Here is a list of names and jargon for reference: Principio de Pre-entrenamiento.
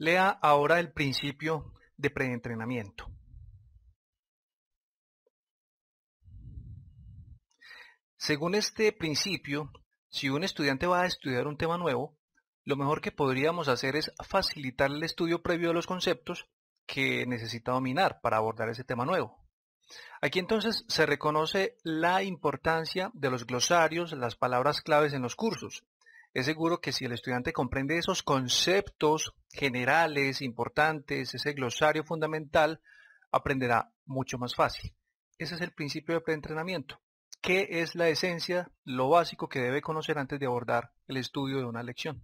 Lea ahora el principio de preentrenamiento. Según este principio, si un estudiante va a estudiar un tema nuevo, lo mejor que podríamos hacer es facilitar el estudio previo de los conceptos que necesita dominar para abordar ese tema nuevo. Aquí entonces se reconoce la importancia de los glosarios, las palabras claves en los cursos. Es seguro que si el estudiante comprende esos conceptos generales, importantes, ese glosario fundamental, aprenderá mucho más fácil. Ese es el principio de preentrenamiento. ¿Qué es la esencia, lo básico que debe conocer antes de abordar el estudio de una lección?